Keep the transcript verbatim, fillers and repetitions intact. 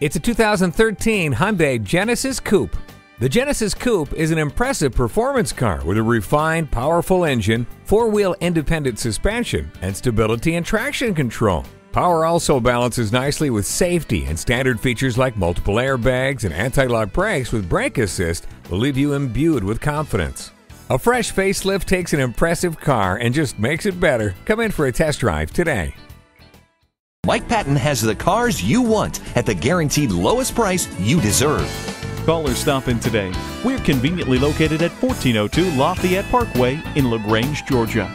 It's a two thousand thirteen Hyundai Genesis Coupe. The Genesis Coupe is an impressive performance car with a refined, powerful engine, four-wheel independent suspension, and stability and traction control. Power also balances nicely with safety, and standard features like multiple airbags and anti-lock brakes with brake assist will leave you imbued with confidence. A fresh facelift takes an impressive car and just makes it better. Come in for a test drive today. Mike Patton has the cars you want at the guaranteed lowest price you deserve. Call or stop in today. We're conveniently located at fourteen oh two Lafayette Parkway in LaGrange, Georgia.